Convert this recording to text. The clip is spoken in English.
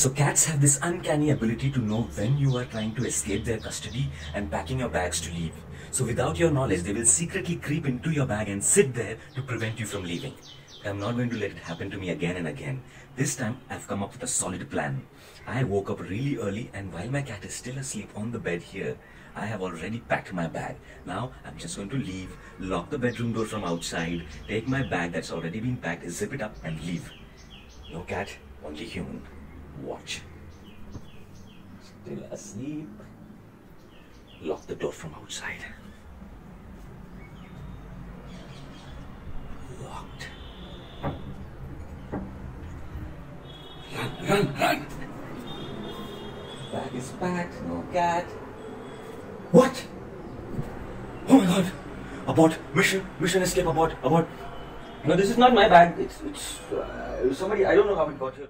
So cats have this uncanny ability to know when you are trying to escape their custody and packing your bags to leave. So without your knowledge, they will secretly creep into your bag and sit there to prevent you from leaving. I'm not going to let it happen to me again and again. This time, I've come up with a solid plan. I woke up really early, and while my cat is still asleep on the bed here, I have already packed my bag. Now, I'm just going to leave, lock the bedroom door from outside, take my bag that's already been packed, zip it up and leave. No cat, only human. Watch. Still asleep. Lock the door from outside. Locked. Run! Bag is packed, no cat. What? Oh my god! Abort! Mission escape, abort! Abort! No, this is not my bag. It's somebody, I don't know how it got here.